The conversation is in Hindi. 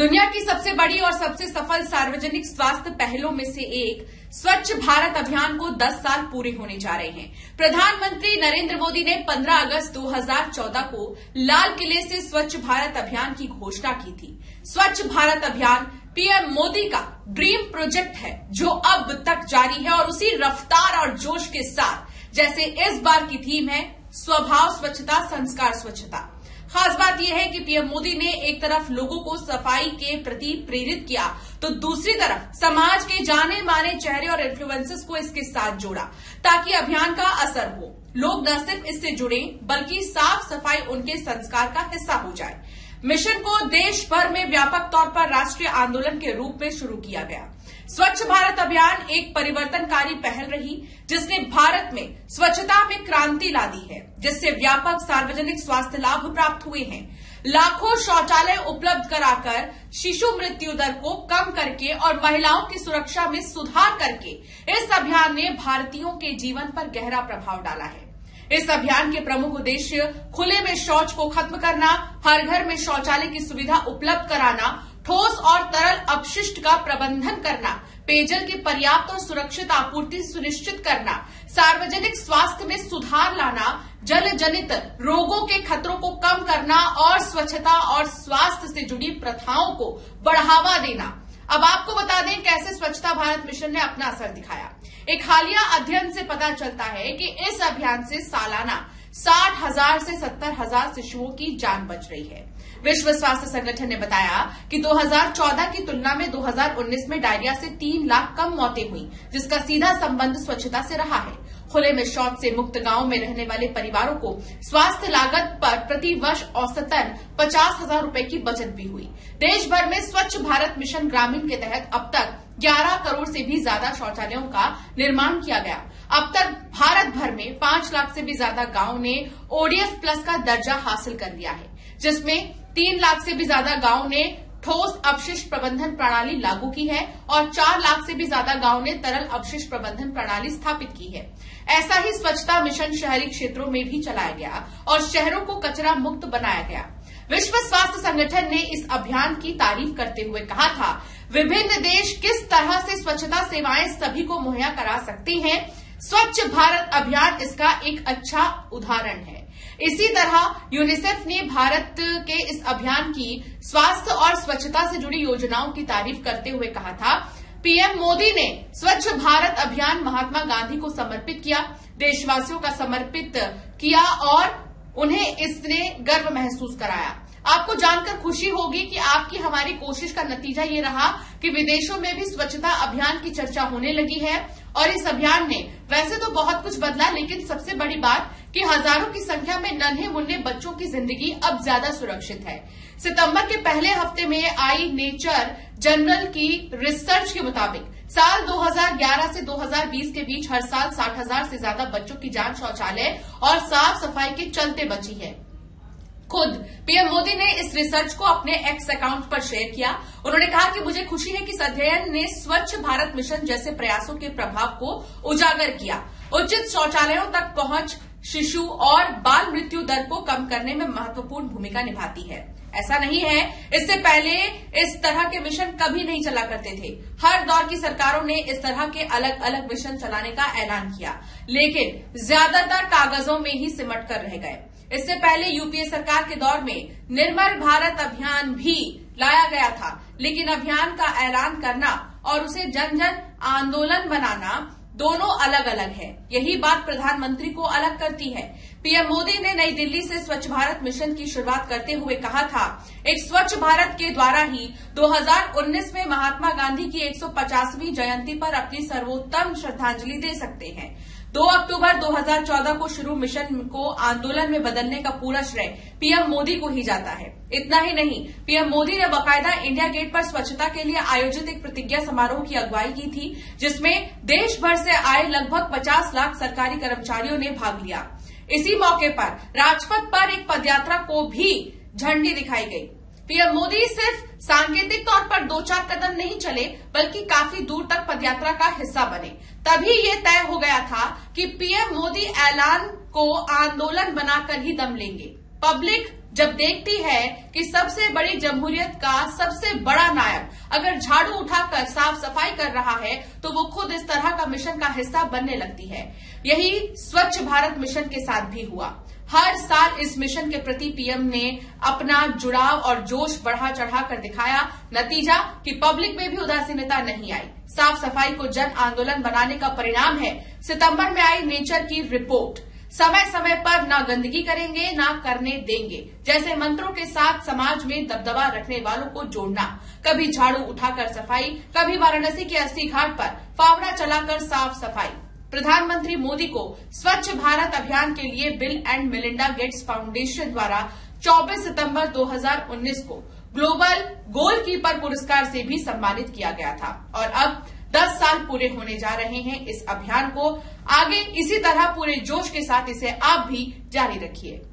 दुनिया की सबसे बड़ी और सबसे सफल सार्वजनिक स्वास्थ्य पहलों में से एक स्वच्छ भारत अभियान को 10 साल पूरे होने जा रहे हैं। प्रधानमंत्री नरेंद्र मोदी ने 15 अगस्त 2014 को लाल किले से स्वच्छ भारत अभियान की घोषणा की थी। स्वच्छ भारत अभियान पीएम मोदी का ड्रीम प्रोजेक्ट है जो अब तक जारी है और उसी रफ्तार और जोश के साथ, जैसे इस बार की थीम है स्वभाव स्वच्छता संस्कार स्वच्छता। खास बात यह है कि पीएम मोदी ने एक तरफ लोगों को सफाई के प्रति प्रेरित किया तो दूसरी तरफ समाज के जाने माने चेहरे और इन्फ्लुएंसर्स को इसके साथ जोड़ा ताकि अभियान का असर हो। लोग न सिर्फ इससे जुड़े बल्कि साफ सफाई उनके संस्कार का हिस्सा हो जाए। मिशन को देश भर में व्यापक तौर पर राष्ट्रीय आंदोलन के रूप में शुरू किया गया। स्वच्छ भारत अभियान एक परिवर्तनकारी पहल रही जिसने भारत में स्वच्छता में क्रांति ला दी है, जिससे व्यापक सार्वजनिक स्वास्थ्य लाभ प्राप्त हुए हैं। लाखों शौचालय उपलब्ध कराकर शिशु मृत्यु दर को कम करके और महिलाओं की सुरक्षा में सुधार करके इस अभियान ने भारतीयों के जीवन पर गहरा प्रभाव डाला है। इस अभियान के प्रमुख उद्देश्य खुले में शौच को खत्म करना, हर घर में शौचालय की सुविधा उपलब्ध कराना, ठोस और तरल अपशिष्ट का प्रबंधन करना, पेयजल की पर्याप्त और सुरक्षित आपूर्ति सुनिश्चित करना, सार्वजनिक स्वास्थ्य में सुधार लाना, जल जनित रोगों के खतरों को कम करना और स्वच्छता और स्वास्थ्य से जुड़ी प्रथाओं को बढ़ावा देना। अब आपको बता दें कैसे स्वच्छता भारत मिशन ने अपना असर दिखाया। एक हालिया अध्ययन से पता चलता है कि इस अभियान से सालाना 60,000 से 70,000 शिशुओं की जान बच रही है। विश्व स्वास्थ्य संगठन ने बताया कि 2014 की तुलना में 2019 में डायरिया से 3 लाख कम मौतें हुई, जिसका सीधा संबंध स्वच्छता से रहा है। खुले में शौच से मुक्त गांव में रहने वाले परिवारों को स्वास्थ्य लागत पर प्रति वर्ष औसतन 50,000 रूपये की बचत भी हुई। देश भर में स्वच्छ भारत मिशन ग्रामीण के तहत अब तक 11 करोड़ से भी ज्यादा शौचालयों का निर्माण किया गया। अब तक भारत भर में 5 लाख से भी ज्यादा गांव ने ओडीएफ प्लस का दर्जा हासिल कर लिया है, जिसमें 3 लाख से भी ज्यादा गांव ने ठोस अपशिष्ट प्रबंधन प्रणाली लागू की है और 4 लाख से भी ज्यादा गांव ने तरल अपशिष्ट प्रबंधन प्रणाली स्थापित की है। ऐसा ही स्वच्छता मिशन शहरी क्षेत्रों में भी चलाया गया और शहरों को कचरा मुक्त बनाया गया। विश्व स्वास्थ्य संगठन ने इस अभियान की तारीफ करते हुए कहा था, विभिन्न देश किस तरह से स्वच्छता सेवाएं सभी को मुहैया करा सकते हैं, स्वच्छ भारत अभियान इसका एक अच्छा उदाहरण है। इसी तरह यूनिसेफ ने भारत के इस अभियान की स्वास्थ्य और स्वच्छता से जुड़ी योजनाओं की तारीफ करते हुए कहा था, पीएम मोदी ने स्वच्छ भारत अभियान महात्मा गांधी को समर्पित किया, देशवासियों का समर्पित किया और उन्हें इसने गर्व महसूस कराया। आपको जानकर खुशी होगी कि आपकी हमारी कोशिश का नतीजा ये रहा कि विदेशों में भी स्वच्छता अभियान की चर्चा होने लगी है और इस अभियान ने वैसे तो बहुत कुछ बदला, लेकिन सबसे बड़ी बात कि हजारों की संख्या में नन्हे मुन्ने बच्चों की जिंदगी अब ज्यादा सुरक्षित है। सितंबर के पहले हफ्ते में आई नेचर जनरल की रिसर्च के मुताबिक साल 2011 से 2020 के बीच हर साल 60,000 से ज्यादा बच्चों की जान शौचालय और साफ सफाई के चलते बची है। खुद पीएम मोदी ने इस रिसर्च को अपने एक्स अकाउंट पर शेयर किया। उन्होंने कहा कि मुझे खुशी है कि इस अध्ययन ने स्वच्छ भारत मिशन जैसे प्रयासों के प्रभाव को उजागर किया। उचित शौचालयों तक पहुंच शिशु और बाल मृत्यु दर को कम करने में महत्वपूर्ण भूमिका निभाती है। ऐसा नहीं है, इससे पहले इस तरह के मिशन कभी नहीं चला करते थे। हर दौर की सरकारों ने इस तरह के अलग अलग मिशन चलाने का ऐलान किया, लेकिन ज्यादातर कागजों में ही सिमट कर रह गए। इससे पहले यूपीए सरकार के दौर में निर्मल भारत अभियान भी लाया गया था, लेकिन अभियान का ऐलान करना और उसे जन जन आंदोलन बनाना दोनों अलग अलग है। यही बात प्रधानमंत्री को अलग करती है। पीएम मोदी ने नई दिल्ली से स्वच्छ भारत मिशन की शुरुआत करते हुए कहा था, एक स्वच्छ भारत के द्वारा ही 2019 में महात्मा गांधी की 150वीं जयंती पर अपनी सर्वोत्तम श्रद्धांजलि दे सकते हैं। 2 अक्टूबर 2014 को शुरू मिशन को आंदोलन में बदलने का पूरा श्रेय पीएम मोदी को ही जाता है। इतना ही नहीं, पीएम मोदी ने बाकायदा इंडिया गेट पर स्वच्छता के लिए आयोजित एक प्रतिज्ञा समारोह की अगुवाई की थी, जिसमें देश भर से आए लगभग 50 लाख सरकारी कर्मचारियों ने भाग लिया। इसी मौके पर राजपथ पर एक पदयात्रा को भी झंडी दिखाई गई। पीएम मोदी सिर्फ सांकेतिक तौर पर 2-4 कदम नहीं चले, बल्कि काफी दूर तक पदयात्रा का हिस्सा बने। तभी ये तय हो गया था कि पीएम मोदी ऐलान को आंदोलन बनाकर ही दम लेंगे। पब्लिक जब देखती है कि सबसे बड़ी जमहूरियत का सबसे बड़ा नायक अगर झाड़ू उठाकर साफ सफाई कर रहा है तो वो खुद इस तरह का मिशन का हिस्सा बनने लगती है। यही स्वच्छ भारत मिशन के साथ भी हुआ। हर साल इस मिशन के प्रति पीएम ने अपना जुड़ाव और जोश बढ़ा चढ़ाकर दिखाया। नतीजा कि पब्लिक में भी उदासीनता नहीं आई। साफ सफाई को जन आंदोलन बनाने का परिणाम है। सितंबर में आई नेचर की रिपोर्ट, समय समय पर ना गंदगी करेंगे ना करने देंगे जैसे मंत्रों के साथ समाज में दबदबा रखने वालों को जोड़ना। कभी झाड़ू उठाकर सफाई, कभी वाराणसी के अस्थि घाट पर फावड़ा चलाकर साफ सफाई। प्रधानमंत्री मोदी को स्वच्छ भारत अभियान के लिए Bill and Melinda Gates Foundation द्वारा 24 सितंबर 2019 को ग्लोबल गोलकीपर पुरस्कार से भी सम्मानित किया गया था। और अब 10 साल पूरे होने जा रहे हैं इस अभियान को। आगे इसी तरह पूरे जोश के साथ इसे आप भी जारी रखिए।